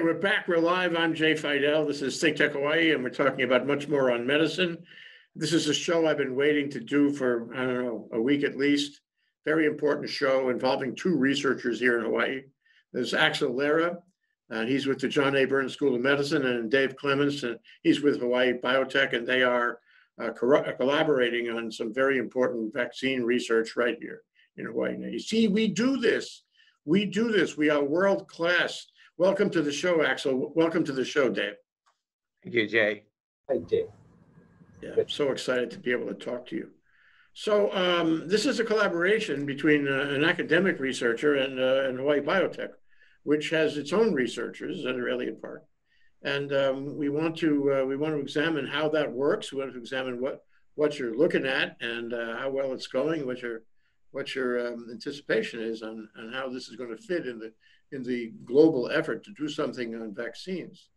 Okay, we're back. We're live. I'm Jay Fidell. This is ThinkTech Hawaii, and we're talking about much more on medicine. This is a show I've been waiting to do for, I don't know, a week at least. Very important show involving two researchers here in Hawaii. There's Axel Lehrer. He's with the John A. Burns School of Medicine, and Dave Clements, and he's with Hawaii Biotech, and they are collaborating on some very important vaccine research right here in Hawaii. Now, you see, we do this. We do this. We are world class. Welcome to the show, Axel. Welcome to the show, Dave. Thank you, Jay. Thank you. Yeah, I'm so excited to be able to talk to you. So this is a collaboration between an academic researcher and Hawaii Biotech, which has its own researchers at Elliot Park. And we want to examine how that works. We want to examine what you're looking at and how well it's going, what your anticipation is on how this is going to fit in the global effort to do something on vaccines.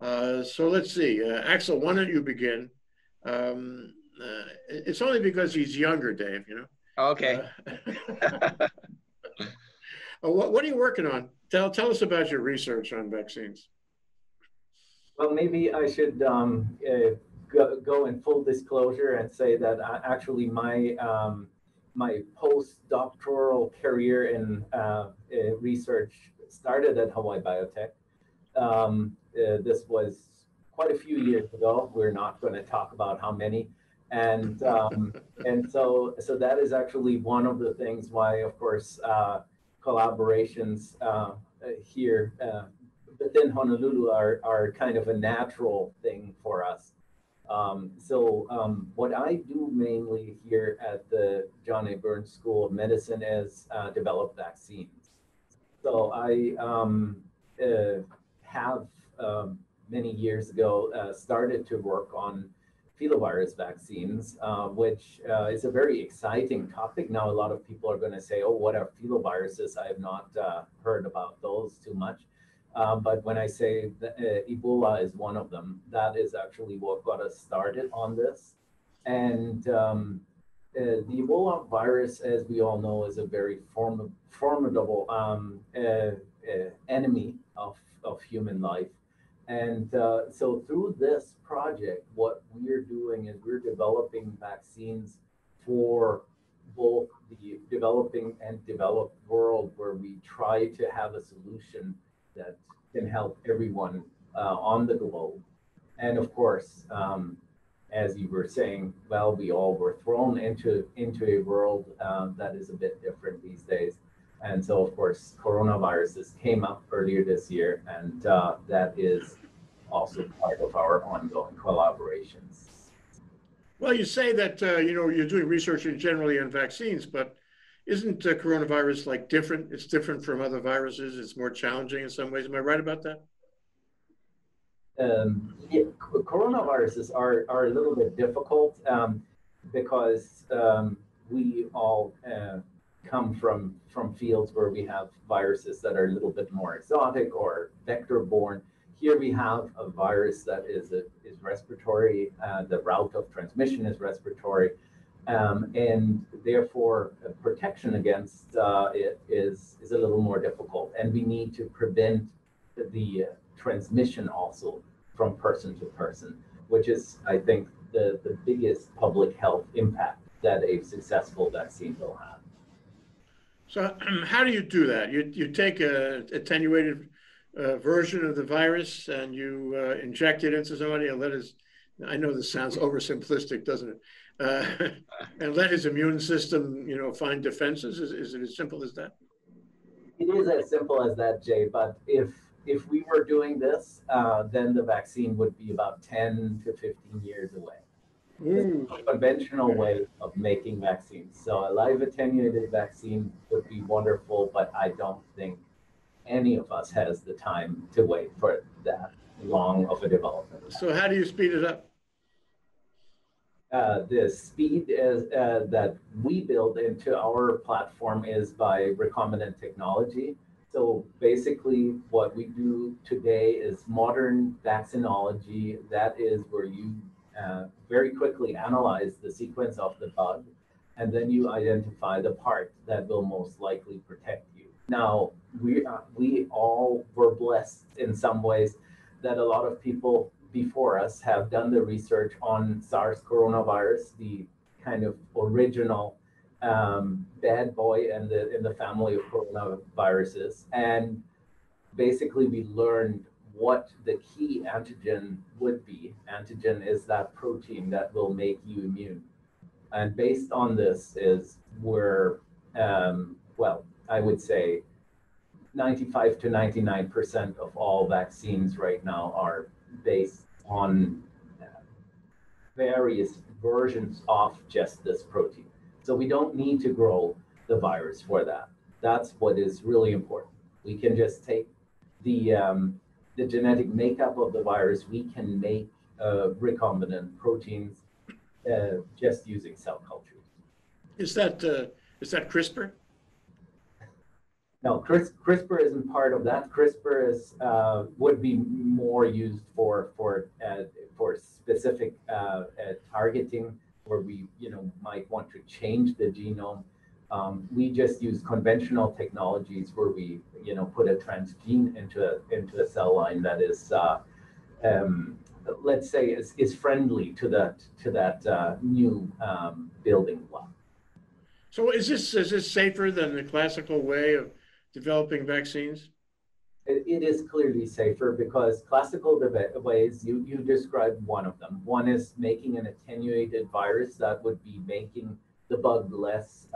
So let's see, Axel, why don't you begin? It's only because he's younger, Dave, you know? Okay. What are you working on? Tell us about your research on vaccines. Well, maybe I should go in full disclosure and say that actually my postdoctoral career in research started at Hawaii Biotech. This was quite a few years ago. We're not going to talk about how many. And so that is actually one of the things why, of course, collaborations here within Honolulu are kind of a natural thing for us. What I do mainly here at the John A. Burns School of Medicine is develop vaccines. So I have many years ago started to work on filovirus vaccines, which is a very exciting topic. Now, a lot of people are going to say, oh, what are filoviruses? I have not heard about those too much. But when I say that, Ebola is one of them, that is actually what got us started on this. And the Ebola virus, as we all know, is a very formidable enemy of human life. And so through this project, what we're doing is we're developing vaccines for both the developing and developed world, where we try to have a solution that can help everyone on the globe. And of course, as you were saying, well, we all were thrown into a world that is a bit different these days. And so, of course, coronaviruses came up earlier this year, and that is also part of our ongoing collaborations. Well, you say that, you know, you're doing research generally on vaccines, but isn't coronavirus like different? It's different from other viruses. It's more challenging in some ways. Am I right about that? Yeah, coronaviruses are a little bit difficult because we all come from fields where we have viruses that are a little bit more exotic or vector-borne. Here we have a virus that is respiratory. The route of transmission is respiratory. And therefore, protection against it is a little more difficult, and we need to prevent the transmission also from person to person, which is, I think, the biggest public health impact that a successful vaccine will have. So, how do you do that? You take an attenuated version of the virus and you inject it into somebody and let us. I know this sounds oversimplistic, doesn't it? And let his immune system, you know, find defenses? Is it as simple as that? It is as simple as that, Jay. But if we were doing this, then the vaccine would be about 10 to 15 years away. It's a conventional way of making vaccines. So a live attenuated vaccine would be wonderful, but I don't think any of us has the time to wait for that long of a development. So how do you speed it up? The speed is, that we build into our platform is by recombinant technology. So basically what we do today is modern vaccinology. That is where you very quickly analyze the sequence of the bug, and then you identify the part that will most likely protect you. Now, we all were blessed in some ways that a lot of people before us have done the research on SARS coronavirus, the kind of original bad boy in the family of coronaviruses. And basically we learned what the key antigen would be. Antigen is that protein that will make you immune. And based on this is where, well, I would say 95 to 99% of all vaccines right now are based on various versions of just this protein. So we don't need to grow the virus for that. That's what is really important. We can just take the genetic makeup of the virus. We can make recombinant proteins just using cell cultures. Is that CRISPR? No, CRISPR isn't part of that. CRISPR is would be more used for specific targeting, where we might want to change the genome. We just use conventional technologies where we put a transgene into a cell line that is let's say is friendly to that new building block. So is this safer than the classical way of developing vaccines? It is clearly safer, because classical ways, you described one of them. One is making an attenuated virus that would be making the bug less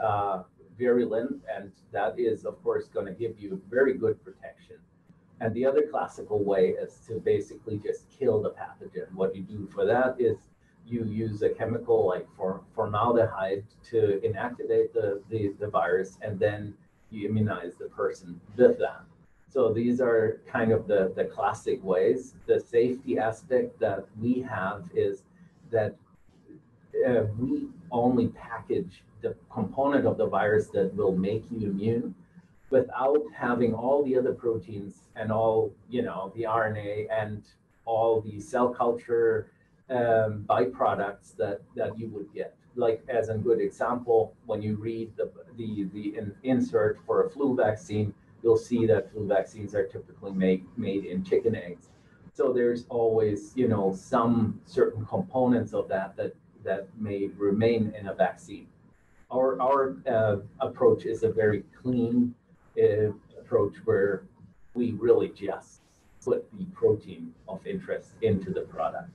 virulent, and that is, of course, going to give you very good protection. And the other classical way is to basically just kill the pathogen. What you do for that is you use a chemical like formaldehyde to inactivate the virus, and then you immunize the person with that. So these are kind of the classic ways. The safety aspect that we have is that we only package the component of the virus that will make you immune without having all the other proteins and all, the RNA and all the cell culture byproducts that you would get. Like, as a good example, when you read the insert for a flu vaccine, you'll see that flu vaccines are typically made in chicken eggs. So there's always, some certain components of that may remain in a vaccine. Our approach is a very clean approach, where we really just put the protein of interest into the product.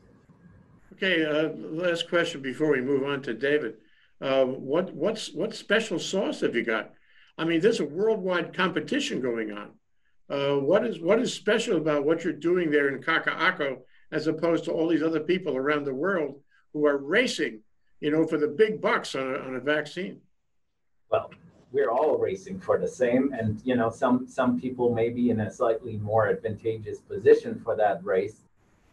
Okay, last question before we move on to David. What special sauce have you got? I mean, there's a worldwide competition going on. What is special about what you're doing there in Kaka'ako, as opposed to all these other people around the world who are racing, for the big bucks on a vaccine? Well, we're all racing for the same, and some people may be in a slightly more advantageous position for that race,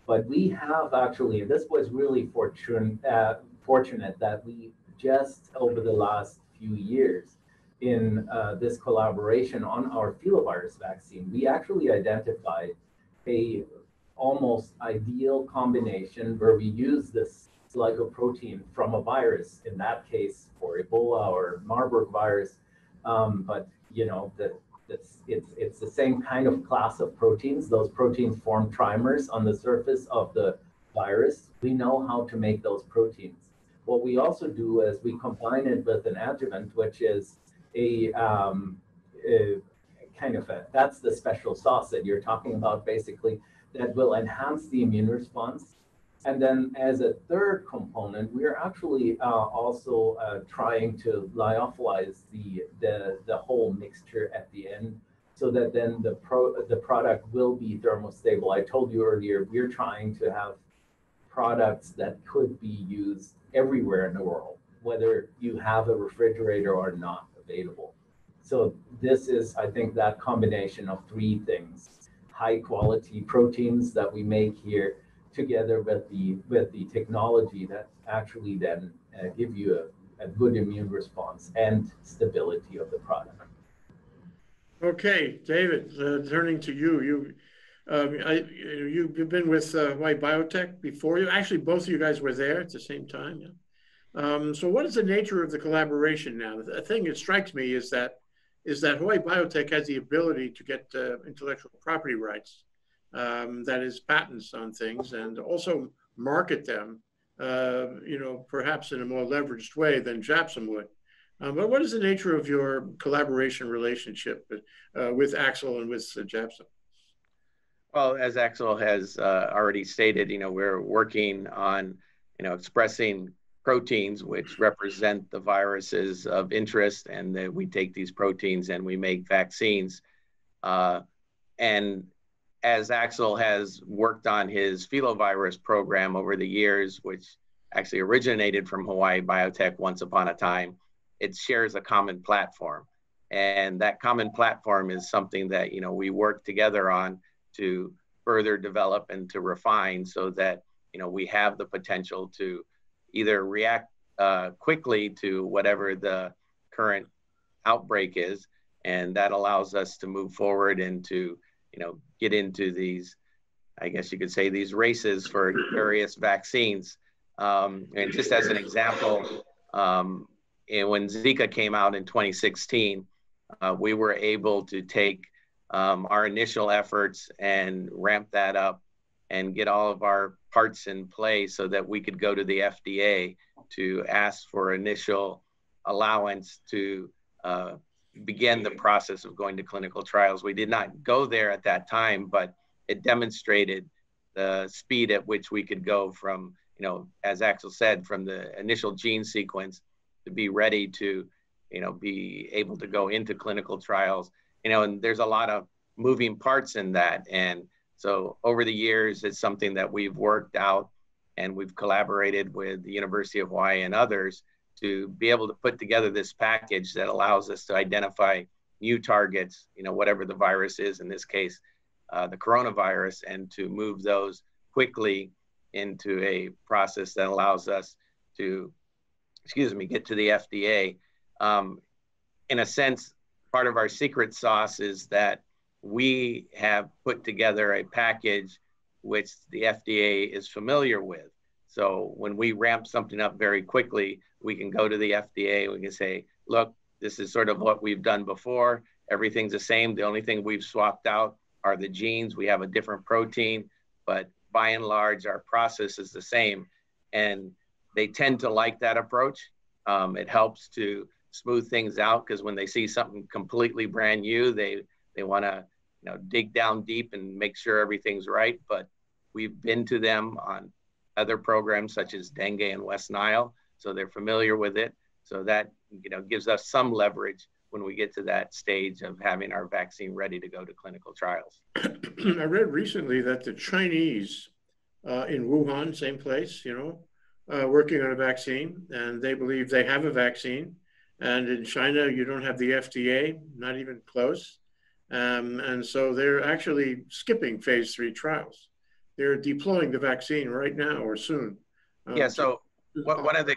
but we have actually, and this was really fortunate that we just over the last few years in this collaboration on our filovirus vaccine, we actually identified a almost ideal combination where we use this glycoprotein from a virus, in that case for Ebola or Marburg virus, but it's the same kind of class of proteins. Those proteins form trimers on the surface of the virus. We know how to make those proteins. What we also do is we combine it with an adjuvant, which is a kind of that's the special sauce that you're talking about, basically, that will enhance the immune response. And then as a third component, we're actually also trying to lyophilize the whole mixture at the end, so that then the product will be thermostable. I told you earlier, we're trying to have products that could be used everywhere in the world, whether you have a refrigerator or not available. So this is, I think, that combination of three things: high quality proteins that we make here, together with the technology that actually then give you a good immune response and stability of the product. Okay, David, turning to you, you've been with Hawaii Biotech before. Actually, both of you guys were there at the same time. Yeah. So what is the nature of the collaboration now? The thing that strikes me is that is that Hawaii Biotech has the ability to get intellectual property rights, that is patents on things, and also market them, you know, perhaps in a more leveraged way than JABSOM would. But what is the nature of your collaboration relationship with Axel and with JABSOM? Well, as Axel has already stated, you know, we're working on, you know, expressing proteins which represent the viruses of interest, and that we take these proteins and we make vaccines. And as Axel has worked on his filovirus program over the years, which actually originated from Hawaii Biotech once upon a time, it shares a common platform. And that common platform is something that, you know, we work together on to further develop and to refine so that, you know, we have the potential to either react quickly to whatever the current outbreak is, and that allows us to move forward and to, you know, get into these, I guess you could say, these races for various vaccines. And just as an example, when Zika came out in 2016, we were able to take our initial efforts and ramp that up and get all of our parts in play so that we could go to the FDA to ask for initial allowance to begin the process of going to clinical trials. We did not go there at that time, but it demonstrated the speed at which we could go from, you know, as Axel said, from the initial gene sequence to be ready to, you know, be able to go into clinical trials, you know, and there's a lot of moving parts in that. And so over the years, it's something that we've worked out, and we've collaborated with the University of Hawaii and others to be able to put together this package that allows us to identify new targets, you know, whatever the virus is, in this case, the coronavirus, and to move those quickly into a process that allows us to, excuse me, get to the FDA. In a sense, part of our secret sauce is that we have put together a package which the FDA is familiar with. So when we ramp something up very quickly, we can go to the FDA, we can say, look, this is sort of what we've done before. Everything's the same. The only thing we've swapped out are the genes. We have a different protein, but by and large, our process is the same. And they tend to like that approach. It helps to smooth things out, because when they see something completely brand new, they want to, you know, dig down deep and make sure everything's right. But we've been to them on other programs such as dengue and West Nile, so they're familiar with it. So that, you know, gives us some leverage when we get to that stage of having our vaccine ready to go to clinical trials. I read recently that the Chinese in Wuhan, same place, you know, working on a vaccine, and they believe they have a vaccine. And in China, you don't have the FDA, not even close. And so they're actually skipping phase 3 trials. They're deploying the vaccine right now or soon. Yeah, so one of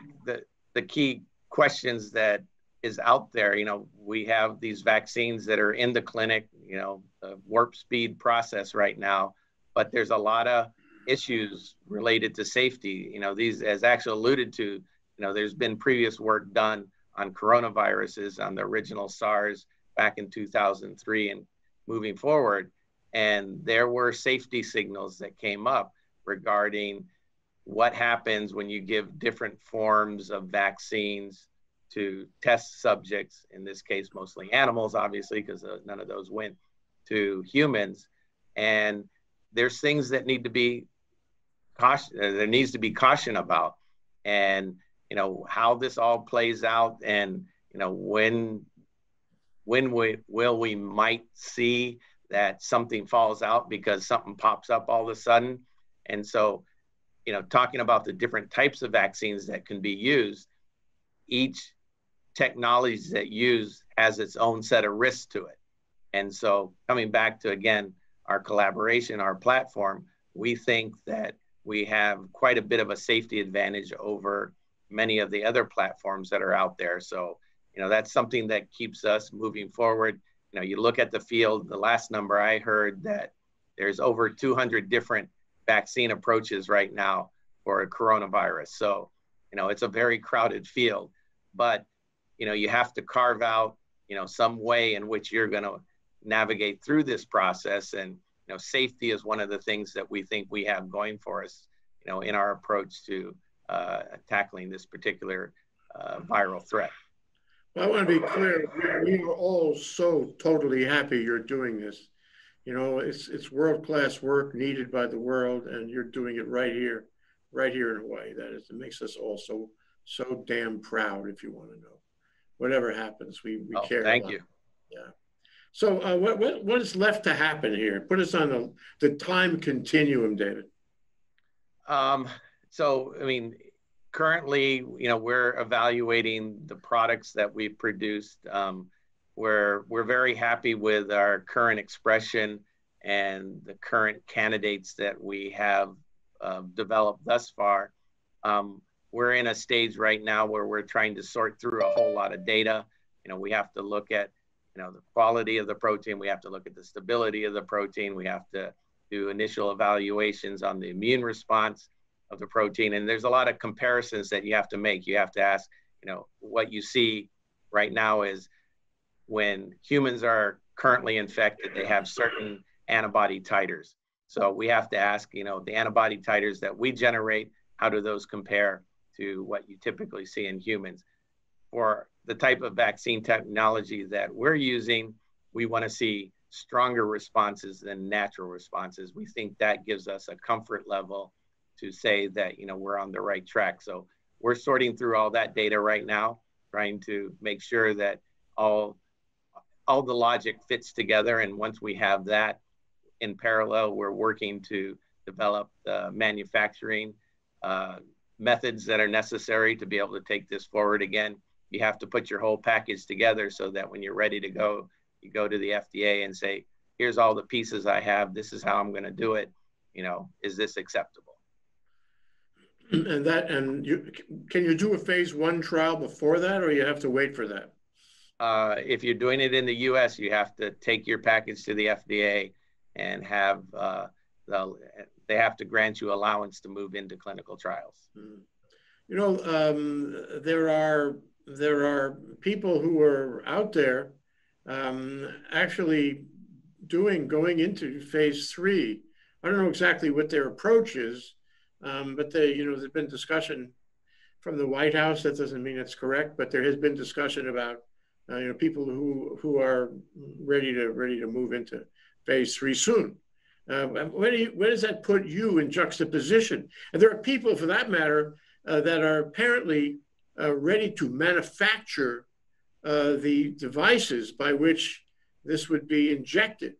the key questions that is out there, you know, we have these vaccines that are in the clinic, you know, the warp speed process right now, but there's a lot of issues related to safety. You know, these, as Axel alluded to, you know, there's been previous work done on coronaviruses, on the original SARS back in 2003 and moving forward. And there were safety signals that came up regarding what happens when you give different forms of vaccines to test subjects, in this case, mostly animals, obviously, because none of those went to humans. And there's things that need to be caution, there needs to be caution about. And you know, how this all plays out, and you know, when we might see that something falls out because something pops up all of a sudden. And so, you know, talking about the different types of vaccines that can be used, each technology that used has its own set of risks to it. And so coming back to, again, our collaboration, our platform, we think that we have quite a bit of a safety advantage over many of the other platforms that are out there. So, you know, that's something that keeps us moving forward. You know, you look at the field, the last number I heard that there's over 200 different vaccine approaches right now for a coronavirus. So, you know, it's a very crowded field, but, you know, you have to carve out, some way in which you're going to navigate through this process. And, safety is one of the things that we think we have going for us, in our approach to tackling this particular viral threat. Well, I want to be clear, we are all so totally happy you're doing this. It's world-class work needed by the world, and you're doing it right here in Hawaii. That is, it makes us all so damn proud, if you want to know. Whatever happens, we care. Thank you. Yeah. So what is left to happen here? Put us on the time continuum, David. So, I mean, currently, we're evaluating the products that we've produced, where we're very happy with our current expression and the current candidates that we have developed thus far. We're in a stage right now where we're trying to sort through a whole lot of data. We have to look at, the quality of the protein. We have to look at the stability of the protein. We have to do initial evaluations on the immune response of the protein. And there's a lot of comparisons that you have to make. You have to ask, what you see right now is when humans are currently infected, they have certain antibody titers. So we have to ask, the antibody titers that we generate, how do those compare to what you typically see in humans? For the type of vaccine technology that we're using, we want to see stronger responses than natural responses. We think that gives us a comfort level to say that, we're on the right track. So we're sorting through all that data right now, trying to make sure that all the logic fits together. And once we have that in parallel, we're working to develop the manufacturing methods that are necessary to be able to take this forward. Again, you have to put your whole package together so that when you're ready to go, you go to the FDA and say, here's all the pieces I have. This is how I'm going to do it. Is this acceptable? And can you do a phase 1 trial before that, or you have to wait for that? If you're doing it in the U.S., you have to take your package to the FDA and have they have to grant you allowance to move into clinical trials. There are people who are out there actually going into phase 3. I don't know exactly what their approach is, but there's been discussion from the White House. That doesn't mean it's correct, but there has been discussion about people who are ready to move into phase 3 soon. Where does that put you in juxtaposition? And there are people, for that matter, that are apparently ready to manufacture the devices by which this would be injected,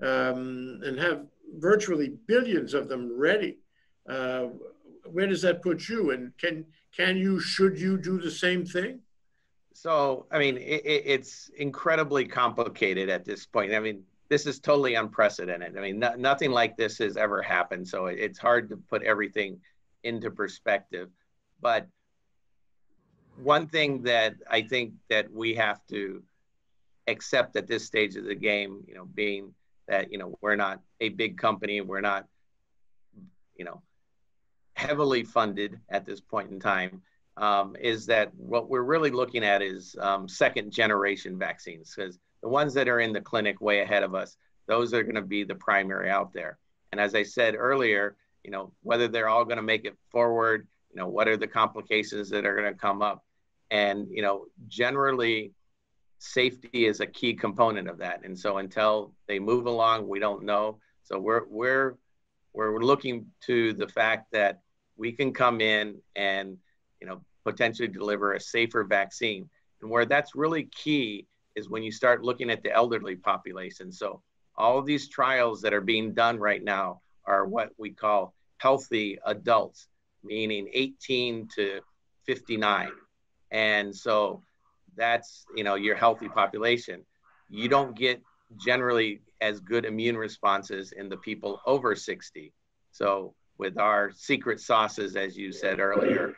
and have virtually billions of them ready. Where does that put you? And should you do the same thing? So, I mean, it's incredibly complicated at this point. I mean, this is totally unprecedented. I mean, nothing like this has ever happened. So it's hard to put everything into perspective, but one thing that I think that we have to accept at this stage of the game, being that, we're not a big company, we're not, heavily funded at this point in time, is that what we're really looking at is second-generation vaccines, because the ones that are in the clinic way ahead of us, those are going to be the primary out there. And as I said earlier, whether they're all going to make it forward, what are the complications that are going to come up? And, generally, safety is a key component of that. And so until they move along, we don't know. So we're looking to the fact that we can come in and, potentially deliver a safer vaccine. And where that's really key is when you start looking at the elderly population. So all of these trials that are being done right now are what we call healthy adults, meaning 18 to 59. And so that's, your healthy population. You don't get generally as good immune responses in the people over 60. So with our secret sauces, as you said earlier,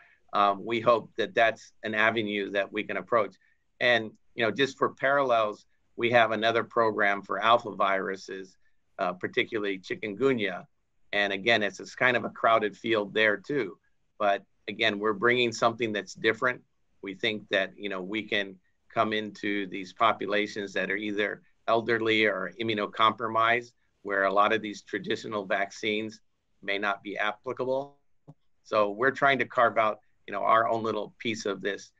we hope that that's an avenue that we can approach. And, just for parallels, we have another program for alpha viruses, particularly chikungunya. And again, it's kind of a crowded field there too. But again, we're bringing something that's different. We think that, we can come into these populations that are either elderly or immunocompromised, where a lot of these traditional vaccines may not be applicable. So we're trying to carve out, you know, our own little piece of this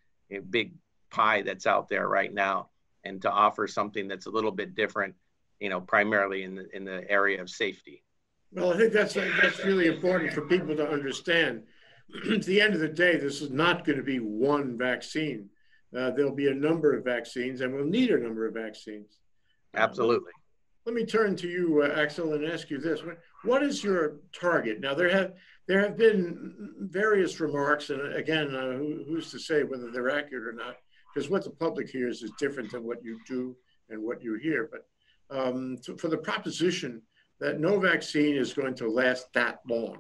big pie that's out there right now, and to offer something that's a little bit different, you know, primarily in the area of safety. Well, I think that's really important for people to understand. At the end of the day, this is not going to be one vaccine. There'll be a number of vaccines, and we'll need a number of vaccines. Absolutely. Let me turn to you, Axel, and ask you this. What is your target? Now, there have been various remarks, and again, who's to say whether they're accurate or not, because what the public hears is different than what you do and what you hear. But for the proposition that no vaccine is going to last that long.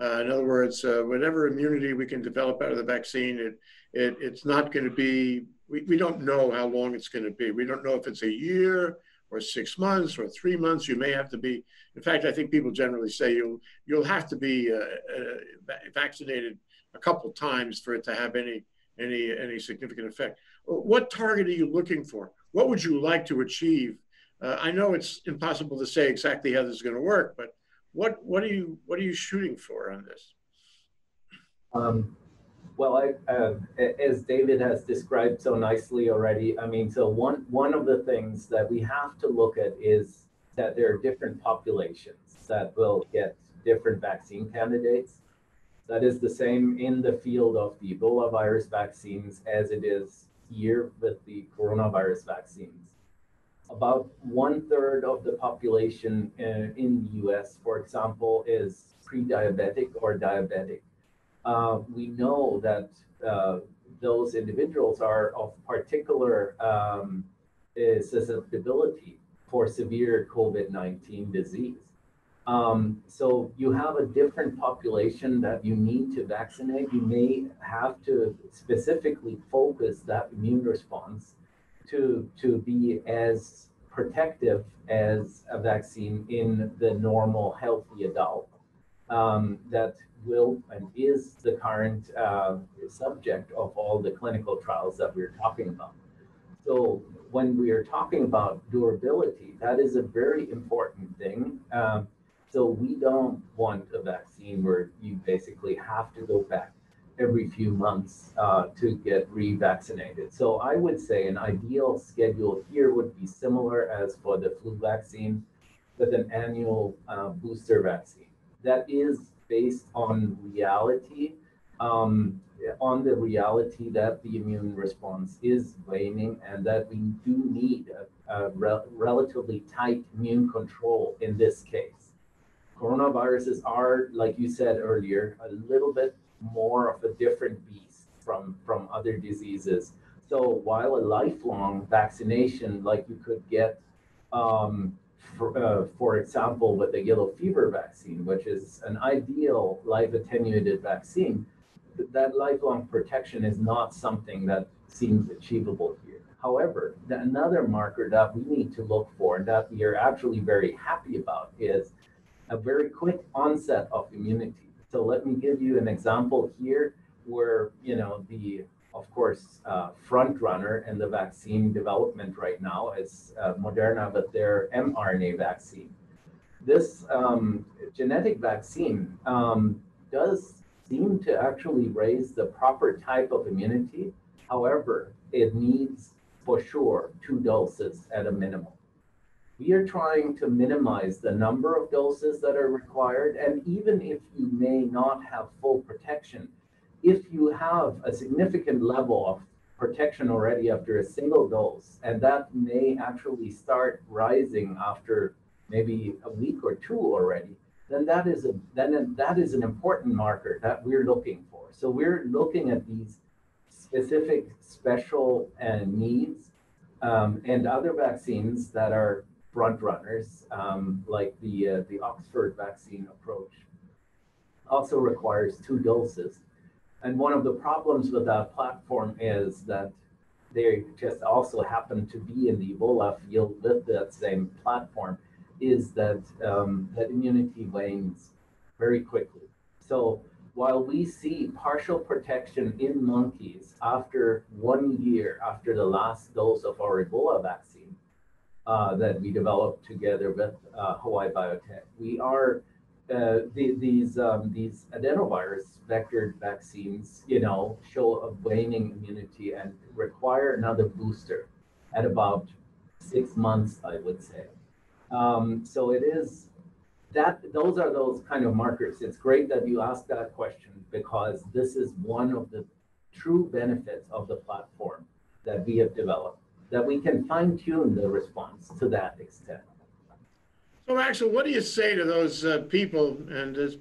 In other words, whatever immunity we can develop out of the vaccine, it's not going to be, we don't know how long it's going to be. We don't know if it's a year or 6 months or 3 months. You may have to be, in fact, I think people generally say you'll have to be vaccinated a couple times for it to have any significant effect. What target are you looking for? What would you like to achieve? I know it's impossible to say exactly how this is going to work, but what are you shooting for on this? Well, as David has described so nicely already, I mean, so one of the things that we have to look at is that there are different populations that will get different vaccine candidates. That is the same in the field of the Ebola virus vaccines as it is here with the coronavirus vaccines. About 1/3 of the population in the US, for example, is pre-diabetic or diabetic. We know that those individuals are of particular susceptibility for severe COVID-19 disease. So you have a different population that you need to vaccinate. You may have to specifically focus that immune response to be as protective as a vaccine in the normal healthy adult that will and is the current subject of all the clinical trials that we're talking about. So when we are talking about durability, that is a very important thing. So we don't want a vaccine where you basically have to go back every few months to get revaccinated. So I would say an ideal schedule here would be similar as for the flu vaccine with an annual booster vaccine. That is based on reality, on the reality that the immune response is waning and that we do need a relatively tight immune control in this case. Coronaviruses are, like you said earlier, a little bit more of a different beast from other diseases. So while a lifelong vaccination, like you could get, for example, with the yellow fever vaccine, which is an ideal life attenuated vaccine, that lifelong protection is not something that seems achievable here. However, another marker that we need to look for and that we are actually very happy about is a very quick onset of immunity. So let me give you an example here where, you know, of course, front runner in the vaccine development right now is Moderna with their mRNA vaccine. This genetic vaccine does seem to actually raise the proper type of immunity. However, it needs for sure 2 doses at a minimum. We are trying to minimize the number of doses that are required. And even if you may not have full protection, if you have a significant level of protection already after a single dose, and that may actually start rising after maybe a week or two already, then that is an important marker that we're looking for. So we're looking at these specific special needs and other vaccines that are front runners, like the Oxford vaccine approach, also requires 2 doses. And one of the problems with that platform is that they just also happen to be in the Ebola field with that same platform, is that immunity wanes very quickly. So while we see partial protection in monkeys after 1 year after the last dose of our Ebola vaccine that we developed together with Hawaii Biotech, we are these adenovirus vectored vaccines, you know, show a waning immunity and require another booster at about 6 months, I would say. So it is that those are those kind of markers. It's great that you asked that question because this is one of the true benefits of the platform that we have developed, that we can fine tune the response to that extent. So Axel, what do you say to those people? And the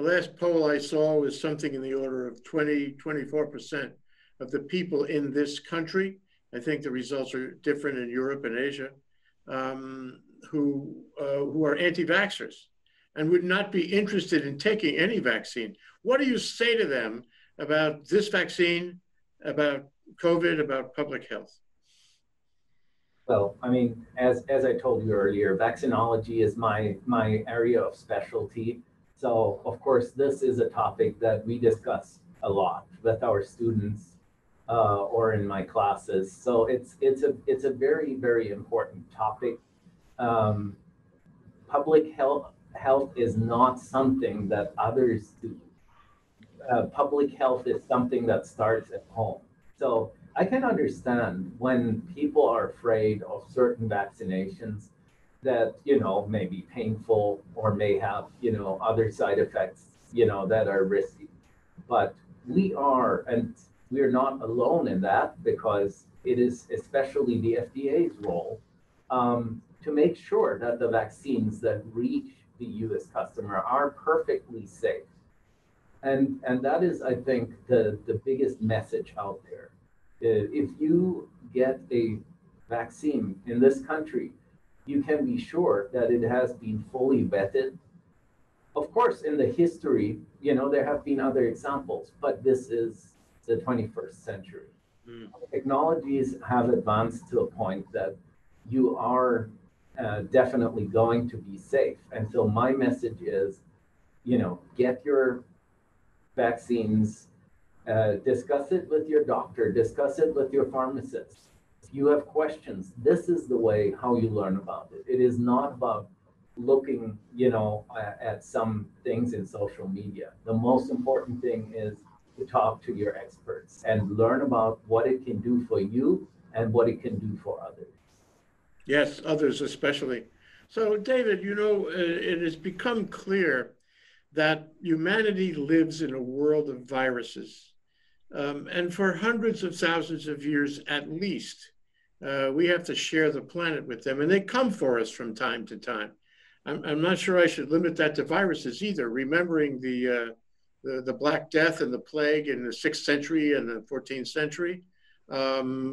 last poll I saw was something in the order of 24% of the people in this country. I think the results are different in Europe and Asia, who are anti-vaxxers and would not be interested in taking any vaccine. What do you say to them about this vaccine, about COVID, about public health? Well, I mean, as I told you earlier, vaccinology is my area of specialty. So, of course, this is a topic that we discuss a lot with our students or in my classes. So it's a very, very important topic. Public health is not something that others do. Public health is something that starts at home. So I can understand when people are afraid of certain vaccinations that, you know, may be painful or may have, you know, other side effects, you know, that are risky. But we are, and we're not alone in that, because it is especially the FDA's role to make sure that the vaccines that reach the US customer are perfectly safe. And that is, I think, the biggest message out there. If you get a vaccine in this country, you can be sure that it has been fully vetted. Of course, in the history, you know, there have been other examples, but this is the 21st century. Mm. Technologies have advanced to a point that you are definitely going to be safe. And so my message is, you know, get your vaccines. Discuss it with your doctor, discuss it with your pharmacist. If you have questions, this is the way how you learn about it. It is not about looking, you know, at some things in social media. The most important thing is to talk to your experts and learn about what it can do for you and what it can do for others. Yes, others especially. So David, you know, it has become clear that humanity lives in a world of viruses. And for hundreds of thousands of years, at least, we have to share the planet with them. And they come for us from time to time. I'm not sure I should limit that to viruses either, remembering the Black Death and the plague in the 6th century and the 14th century,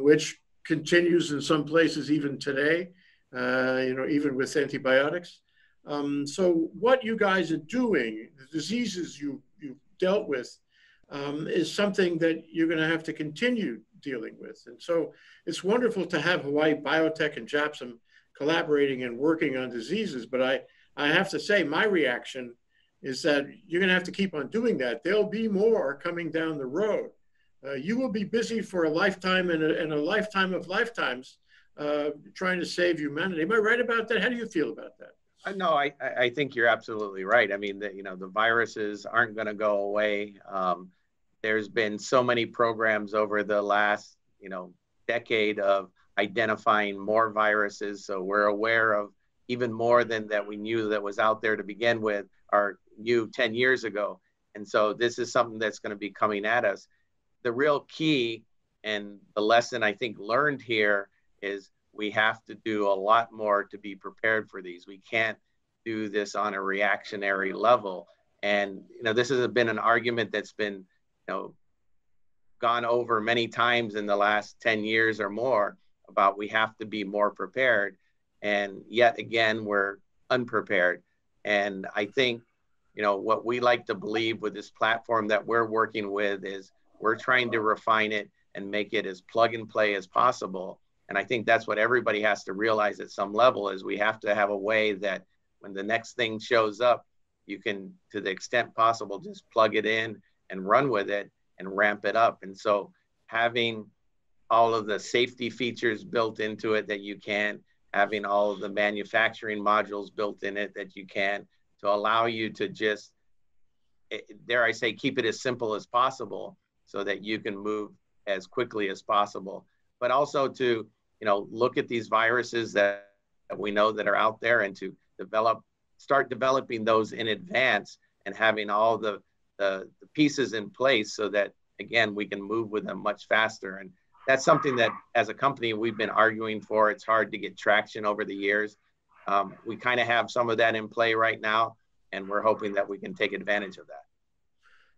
which continues in some places even today, you know, even with antibiotics. So what you guys are doing, the diseases you've dealt with, is something that you're going to have to continue dealing with. And so it's wonderful to have Hawaii Biotech and JABSOM collaborating and working on diseases. But I have to say my reaction is that you're going to have to keep on doing that. There'll be more coming down the road. You will be busy for a lifetime and a lifetime of lifetimes trying to save humanity. Am I right about that? How do you feel about that? No, I think you're absolutely right. I mean, you know, the viruses aren't going to go away. There's been so many programs over the last, you know, decade of identifying more viruses. So we're aware of even more than that we knew that was out there to begin with or knew 10 years ago. And so this is something that's going to be coming at us. The real key and the lesson I think learned here is we have to do a lot more to be prepared for these. We can't do this on a reactionary level. And, you know, this has been an argument that's been, you know, gone over many times in the last 10 years or more about we have to be more prepared. And yet again, we're unprepared. And I think, you know, what we like to believe with this platform that we're working with is we're trying to refine it and make it as plug and play as possible. And I think that's what everybody has to realize at some level is we have to have a way that when the next thing shows up, you can, to the extent possible, just plug it in and run with it and ramp it up. And so having all of the safety features built into it that you can, having all of the manufacturing modules built in it that you can, to allow you to just, dare I say, keep it as simple as possible so that you can move as quickly as possible. But also to, you know, look at these viruses that we know that are out there and to develop, start developing those in advance and having all the pieces in place so that, again, we can move with them much faster. And that's something that as a company we've been arguing for. It's hard to get traction over the years. We kind of have some of that in play right now, and we're hoping that we can take advantage of that.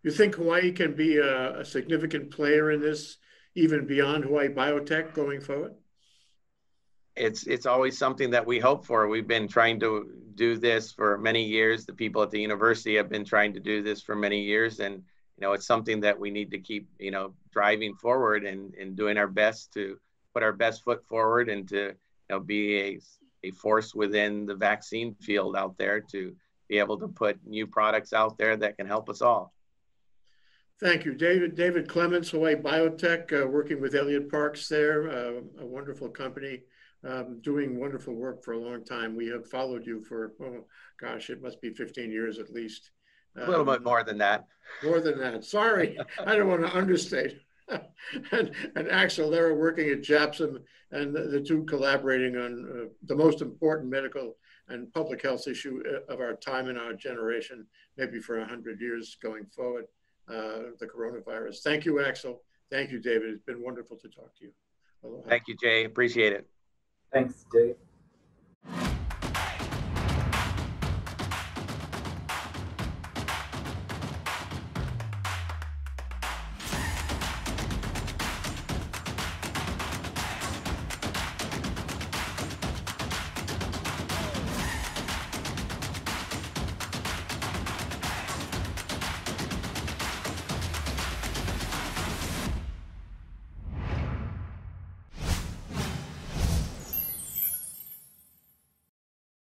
You think Hawaii can be a significant player in this, even beyond Hawaii Biotech going forward? It's always something that we hope for. We've been trying to do this for many years. The people at the university have been trying to do this for many years. And, you know, it's something that we need to keep, you know, driving forward and doing our best to put our best foot forward and to, you know, be a force within the vaccine field out there to be able to put new products out there that can help us all. Thank you, David. David Clements, Hawaii Biotech, working with Elliot Parks there, a wonderful company, doing wonderful work for a long time. We have followed you for, oh gosh, it must be 15 years at least. A little bit more than that. More than that. Sorry, I don't want to understate. And Axel Lehrer working at JABSOM, and the two collaborating on the most important medical and public health issue of our time and our generation, maybe for 100 years going forward, the coronavirus. Thank you, Axel. Thank you, David. It's been wonderful to talk to you. Aloha. Thank you, Jay. Appreciate it. Thanks, Dave.